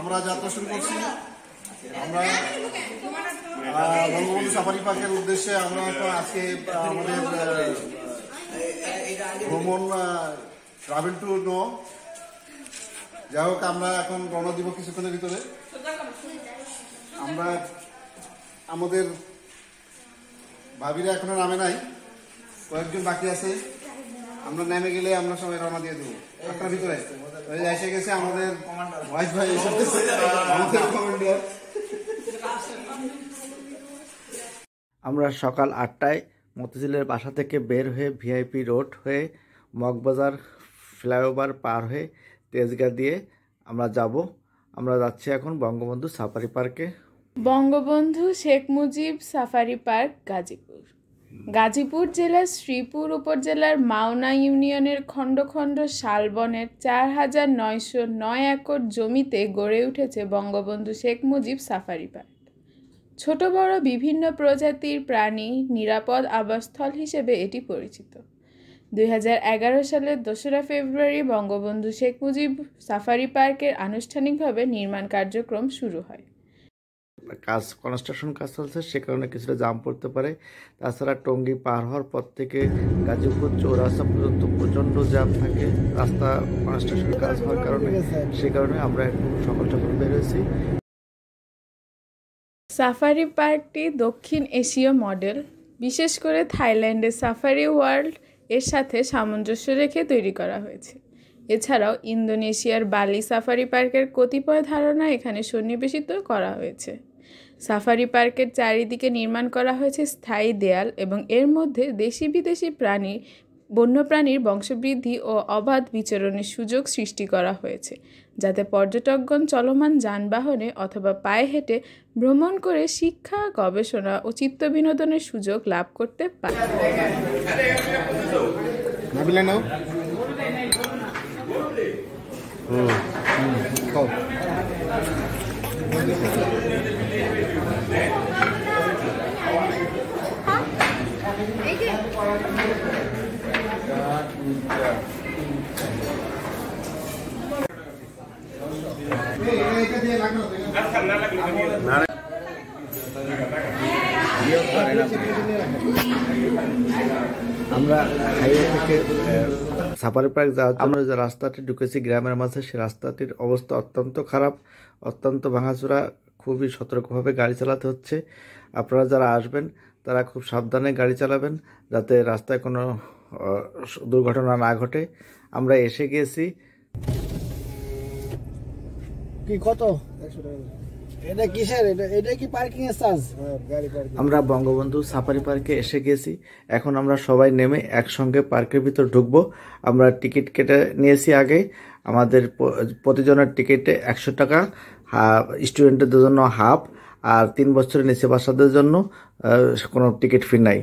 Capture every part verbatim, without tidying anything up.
আমরা যাত্রা শুরু করছি। আমরা বঙ্গবন্ধু সাফারি পার্কের উদ্দেশ্যে আমরা আজকে আমাদের ভ্রমণ ট্রাভেল ট্যুর নো যাই হোক আমরা এখন রওনা দিব কিছুক্ষণের ভিতরে। আমরা আমাদের ভাবিরা এখনো নামে নাই, কয়েকজন বাকি আছে। আমরা নেমে গেলে আমরা সবাই রওনা দিয়ে দেবো। আপনার ভিতরে এসে গেছে আমাদের ভাইস ভাই, আমাদের কমান্ডার। আমরা সকাল আটটায় মতিঝিলের বাসা থেকে বের হয়ে ভিআইপি রোড হয়ে মগবাজার ফ্লাইওভার পার হয়ে তেজগা দিয়ে আমরা যাব। আমরা যাচ্ছি এখন বঙ্গবন্ধু সাফারি পার্কে। Bangabandhu Sheikh Mujib safari park Gazipur. গাজীপুর জেলার শ্রীপুর উপজেলার মাওনা ইউনিয়নের খণ্ড খণ্ড শালবনের চার হাজার নয়শো নয় একর জমিতে গড়ে উঠেছে বঙ্গবন্ধু শেখ মুজিব সাফারি পার্ক। ছোট বড় বিভিন্ন প্রজাতির প্রাণী নিরাপদ আবাসস্থল হিসেবে এটি পরিচিত। দুই হাজার এগারো সালের দোসরা ফেব্রুয়ারি বঙ্গবন্ধু শেখ মুজিব সাফারি পার্কের আনুষ্ঠানিকভাবে নির্মাণ কার্যক্রম শুরু হয়। কাজ কনস্ট্রাকশন কাজ চলছে, সে কারণে কিছুটা জাম পড়তে পারে। তাছাড়া টঙ্গী পার হওয়ার পর থেকে গাজীপুর চৌরাস্তা পর্যন্ত প্রচণ্ড জ্যাম থাকে, রাস্তা কনস্ট্রাকশন কাজ হওয়ার কারণে। সে কারণে আমরা একটু সকাল সকাল বেরোয়েছি। সাফারি পার্কটি দক্ষিণ এশীয় মডেল, বিশেষ করে থাইল্যান্ডের সাফারি ওয়ার্ল্ড এর সাথে সামঞ্জস্য রেখে তৈরি করা হয়েছে। এছাড়াও ইন্দোনেশিয়ার বালি সাফারি পার্কের কতিপয় ধারণা এখানে সন্নিবেশিত করা হয়েছে। সাফারি পার্কের চারিদিকে নির্মাণ করা হয়েছে স্থায়ী দেয়াল এবং এর মধ্যে দেশি বিদেশি প্রাণী বন্যপ্রাণীর বংশবৃদ্ধি ও অবাধ বিচরণের সুযোগ সৃষ্টি করা হয়েছে, যাতে পর্যটকগণ চলমান যানবাহনে অথবা পায়ে হেঁটে ভ্রমণ করে শিক্ষা, গবেষণা ও চিত্তবিনোদনের সুযোগ লাভ করতে পারে। আমরা হাইওয়ে থেকে সাফারি পার্ক যাওয়ার আমরা যে রাস্তাটি ঢুকেছি গ্রামের মাঝে, সে রাস্তাটির অবস্থা অত্যন্ত খারাপ, অত্যন্ত ভাঙাচোরা। খুবই সতর্কভাবে গাড়ি চালাতে হচ্ছে। আপনারা যারা আসবেন তারা খুব সাবধানে গাড়ি চালাবেন, যাতে রাস্তায় কোনো দুর্ঘটনা না ঘটে। আমরা এসে গিয়েছি। আমরা বঙ্গবন্ধু সাফারি পার্কে এসে গেছি। এখন আমরা সবাই নেমে একসঙ্গে পার্কের ভিতর ঢুকবো। আমরা টিকিট কেটে নিয়েছি আগে। আমাদের প্রতিজনের টিকিটে একশো টাকা, স্টুডেন্টদের জন্য হাফ, আর তিন বছরের নিচে বাচ্চাদের জন্য কোনো টিকিট ফি নাই।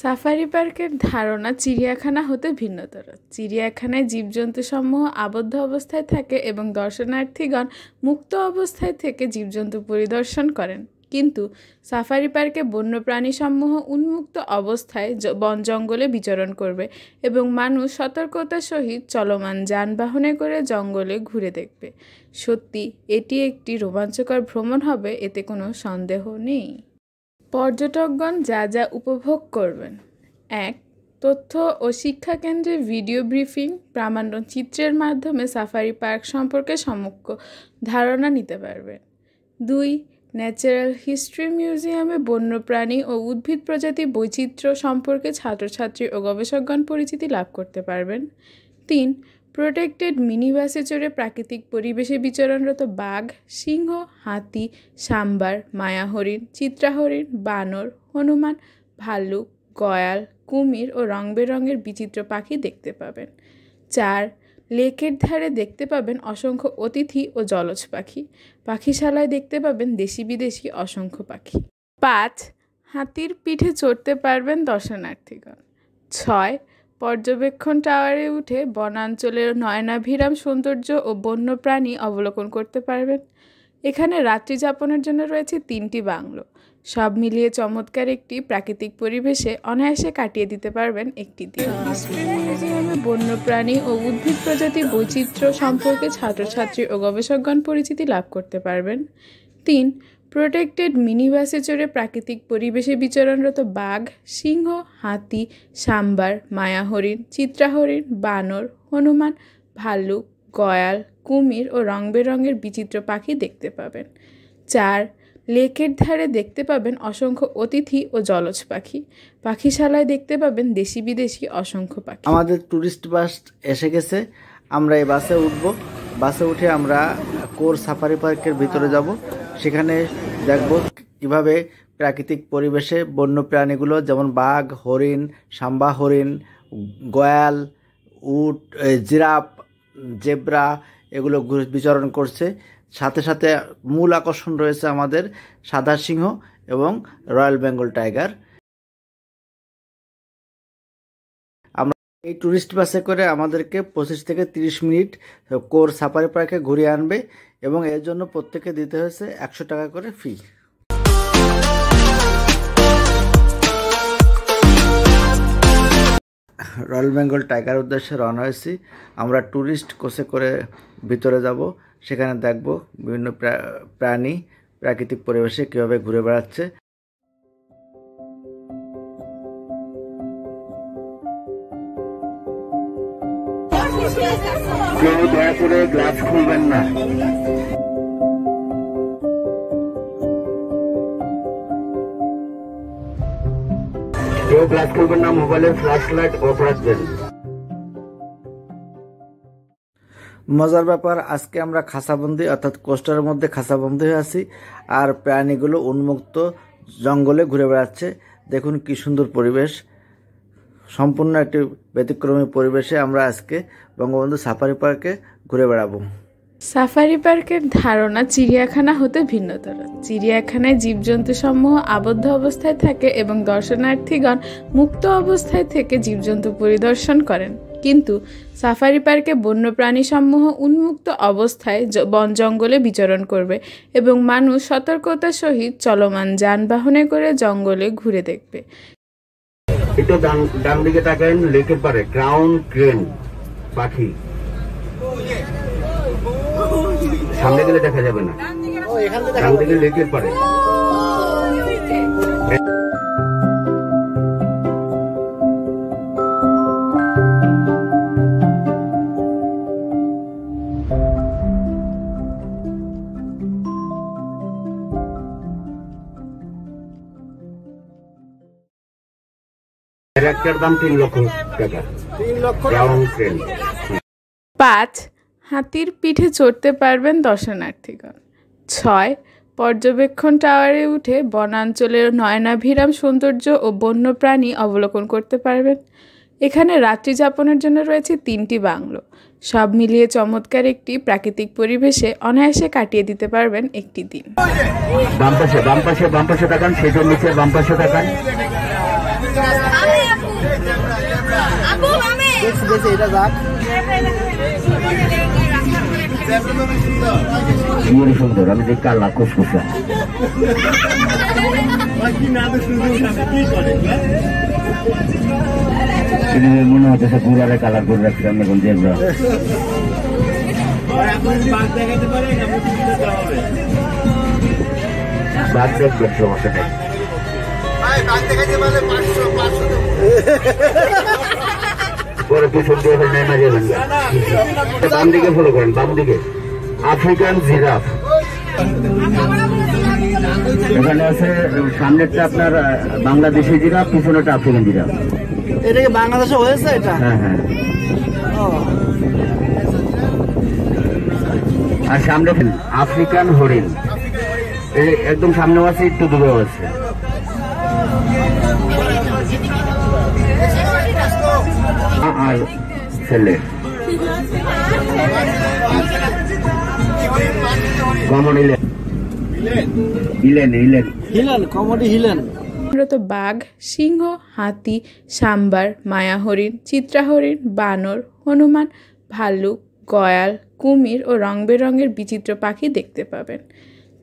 সাফারি পার্কের ধারণা চিড়িয়াখানা হতে ভিন্নতর। চিড়িয়াখানায় জীবজন্তুসমূহ আবদ্ধ অবস্থায় থাকে এবং দর্শনার্থীগণ মুক্ত অবস্থায় থেকে জীবজন্তু পরিদর্শন করেন, কিন্তু সাফারি পার্কে বন্যপ্রাণীসমূহ উন্মুক্ত অবস্থায় বন জঙ্গলে বিচরণ করবে এবং মানুষ সতর্কতার সহিত চলমান যানবাহনে করে জঙ্গলে ঘুরে দেখবে। সত্যি এটি একটি রোমাঞ্চকর ভ্রমণ হবে, এতে কোনো সন্দেহ নেই। পর্যটকগণ যা যা উপভোগ করবেন: এক, তথ্য ও শিক্ষা কেন্দ্রে ভিডিও ব্রিফিং, প্রামাণ্য চিত্রের মাধ্যমে সাফারি পার্ক সম্পর্কে সমগ্র ধারণা নিতে পারবেন। দুই, ন্যাচারাল হিস্ট্রি মিউজিয়ামে বন্যপ্রাণী ও উদ্ভিদ প্রজাতি বৈচিত্র্য সম্পর্কে ছাত্রছাত্রী ও গবেষকগণ পরিচিতি লাভ করতে পারবেন। তিন, প্রোটেক্টেড মিনিবাসে চড়ে প্রাকৃতিক পরিবেশে বিচরণরত বাঘ, সিংহ, হাতি, সাম্বার, মায়া হরিণ, চিত্রা হরিণ, বানর, হনুমান, ভাল্লুক, গয়াল, কুমির ও রং বেরঙের বিচিত্র পাখি দেখতে পাবেন। চার, লেকের ধারে দেখতে পাবেন অসংখ্য অতিথি ও জলজ পাখি। পাখিশালায় দেখতে পাবেন দেশি বিদেশি অসংখ্য পাখি। পাঁচ, হাতির পিঠে চড়তে পারবেন দর্শনার্থীগণ। ছয়, পর্যবেক্ষণ টাওয়ারে উঠে বনাঞ্চলের নয়নাভিরাম সৌন্দর্য ও বন্যপ্রাণী অবলোকন করতে পারবেন। এখানে রাত্রিযাপনের জন্য রয়েছে তিনটি বাংলো। सब मिलिए चमत्कार एक प्राकृतिक परिवेशे अनायासे काटिए दीते पारबेन एकटी दिन। बन्य प्राणी और उद्भिद प्रजाति वैचित्र्य सम्पर्के छात्र छात्री और गवेषकगण परिचिति लाभ करते पारबेन। तीन प्रोटेक्टेड मिनी बसे चढ़े प्राकृतिक परिवेशे विचरणरत बाघ सिंह हाथी सांबार माया हरिण चित्रा हरिण बानर हनुमान भालुक गयाल कुमिर और रंग बेरंगेर विचित्र पाखी देखते पाबेन। चार लेकेर धारे देखते पाबेन असंख्य अतिथि और जलज पाखी। पाखीशालाय देखते पाबेन देशी विदेशी असंख्य पाखी। आमादेर टूरिस्ट बास एसे गेछे, आमरा एई बासे उठबो। बासे उठे आमरा कोर साफारी पार्केर भितरे जाबो। सेखाने देखबो किभाबे प्राकृतिक परिवेशे बन्य प्राणीगुलो जेमन बाघ हरिण सांबा हरिण गयाल उट जिराफ जेब्रा एगुलो विचरण करছে। साथे साथे मूल आकर्षण रयेছে आमादेर सादा सिंह एवं रॉयल बेंगल टाइगर। आमरा टूरिस्ट बासे करे आमादेरके पचिश थेके त्रिश मिनिट कोर साफारी पार्के घुरिये आनबे एबं एर जोन्नो प्रत्येकके दिते हयेছে एकशो टाका करे फी। रॉयल बेंगल टाइगर उद्देश्य रवाना होयेछि। आमरा टूरिस्ट कोचे करे भितरे जाबो। सेखाने देखबो विभिन्न प्राणी प्राकृतिक परिवेशे किभाबे घुरे बेड़ाচ্ছে। केउ दया करे ग्लास खुलबेन ना। কেউ গ্লাস খুলবেন না, মোবাইলে ফ্ল্যাশ লাইট অফ রাখবেন। मजार ব্যাপার আজকে আমরা খাসাবন্দি অর্থাৎ কোস্টার মধ্যে খাসাবন্দি হয়ে আছি আর প্রাণীগুলো উন্মুক্ত জঙ্গলে ঘুরে বেড়াচ্ছে। দেখুন কি সুন্দর পরিবেশ, সম্পূর্ণ একটি ব্যতিক্রমী পরিবেশে আমরা আজকে বঙ্গবন্ধু সাফারি পার্কে ঘুরে বেড়াবো। সাফারি পার্কের ধারণা চিড়িয়াখানা হতে ভিন্নতর। চিড়িয়াখানায় জীবজন্তু সমূহ আবদ্ধ অবস্থায় থাকে এবং দর্শনার্থীগণ মুক্ত অবস্থায় থেকে জীবজন্তু পরিদর্শন করেন, কিন্তু সাফারি পার্কে বন্য প্রাণী সমূহ উন্মুক্ত অবস্থায় বন জঙ্গলে বিচরণ করবে এবং মানুষ সতর্কতার সহিত চলমান যানবাহনে করে জঙ্গলে ঘুরে দেখবে। এটা ডান দিকে তাকান, লেকের পারে ক্রাউন ক্রেন পাখি সামনে গেলে দেখা যাবে না। ও এখান থেকে ডান দিকে লেকের পারে। पाँच हाथीर पीठे चढ़ते पारबेन दर्शनार्थीगण। छय पर्यवेक्षण टावारे उठे बनांचलेर नयनाभिराम सौंदर्य और बन्य प्राणी अवलोकन करते पारबेन। एखाने रात्रि जापनेर जोन्नो रयेछे तीनटी बांगलो। सब मिलिए चमत्कार एकटी प्राकृतिक परिवेशे अनायासे काटिए दिते पारबेन एकटी दिन। बाम पाशे बाम पाशे बाम पाशे ताकान, सेटार निचे बाम पाशे ताकान। মনে হচ্ছে পুরারে কালার করে রাখছি আমরা। বাঘ দেখবে সমস্যা নেই, বাঘ দেখাতে পারলে পাঁচশো পাঁচশো আফ্রিকান জিরাফ এখানে আছে, সামনেরটা আপনার বাংলাদেশি জিরাফ, পিছনেরটা আফ্রিকান জিরাফ। এটা কি বাংলাদেশে হয়েছে এটা? হ্যাঁ হ্যাঁ। আর সামনে আফ্রিকান হরিণ একদম সামনে আছে, একটু দূরে আছে। बाघ सिंह हाथी सांबार माया हरिण चित्रा हरिण बानर हनुमान भालुक गयाल कुमिर और रंग बेरंगेर विचित्र पाखी देखते पाबेन।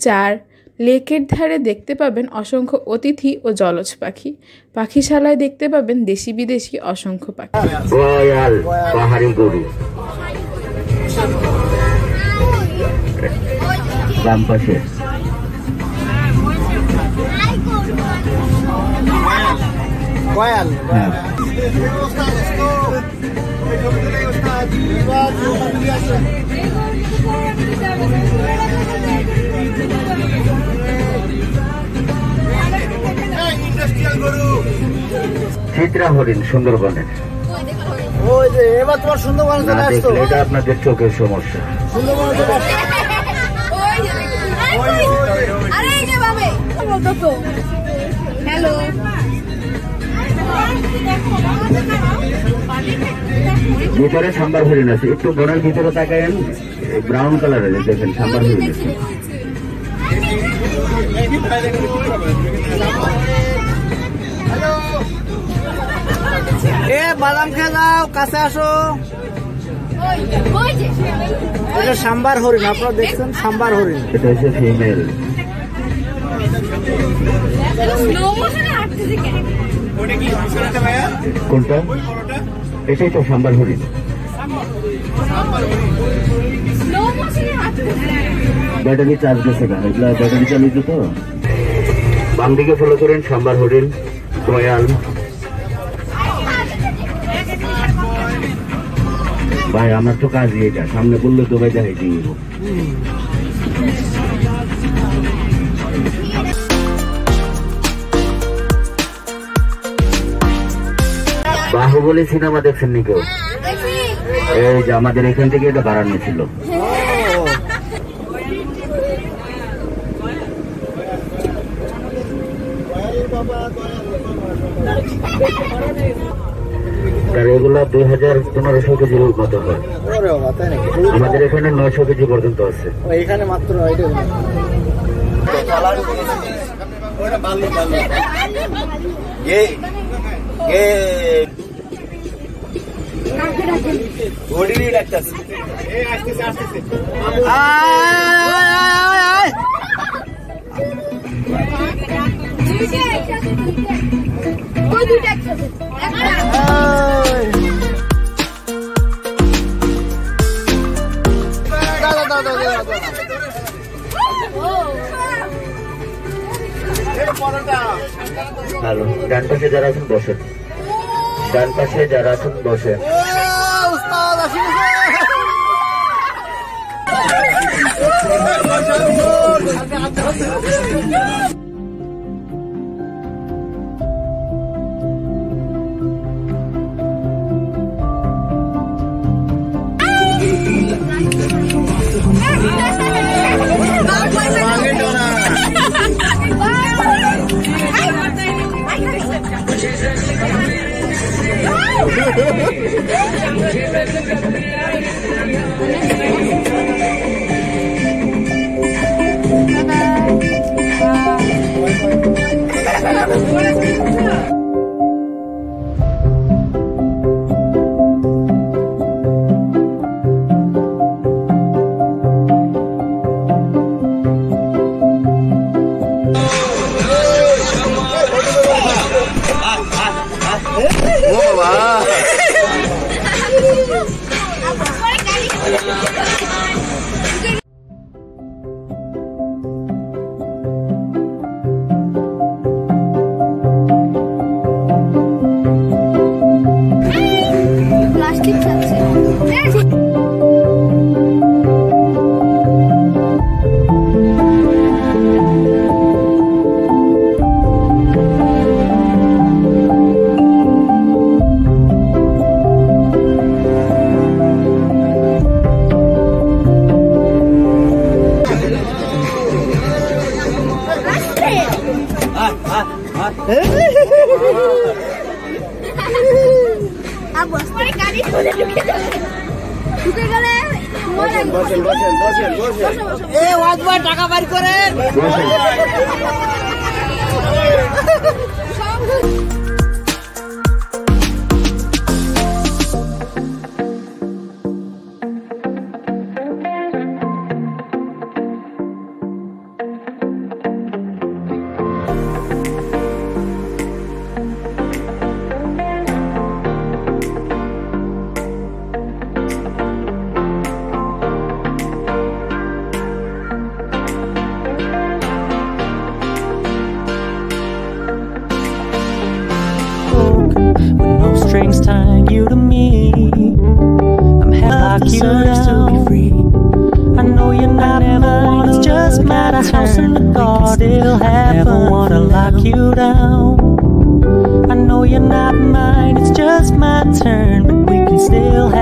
चार लेकेर धारे देखते पाबेन असंख्य अतिथि और जलज पाखी। पाखीशालाय देखते पाबेन देशी विदेशी असंख्य पाखी। चित्रा हरिण सुंदरबने सुंदरबन चोखे समस्या सुंदरबन सांबार हरिण अपना देखें सांबार हरिण बैटरी चार्ज बैटरी चाली तो बाम दिखे फलो करें सांबार हरिण कोयल भाई हमारे तो काज ही सामने बोलो तो भाई जाए बाहुबली सिनेमा देखें नी क्यों बारानो छिलो दुई हजार पंद्रह सौ केजी मत है नौ सौ केजी पर्यंत मात्र डान पाशे जारा आছেন বসেন ডান পাশে যারা আছেন বসেন last person thought it'll happen. Never wanna lock you down. I know you're not mine, it's just my turn, but we can still have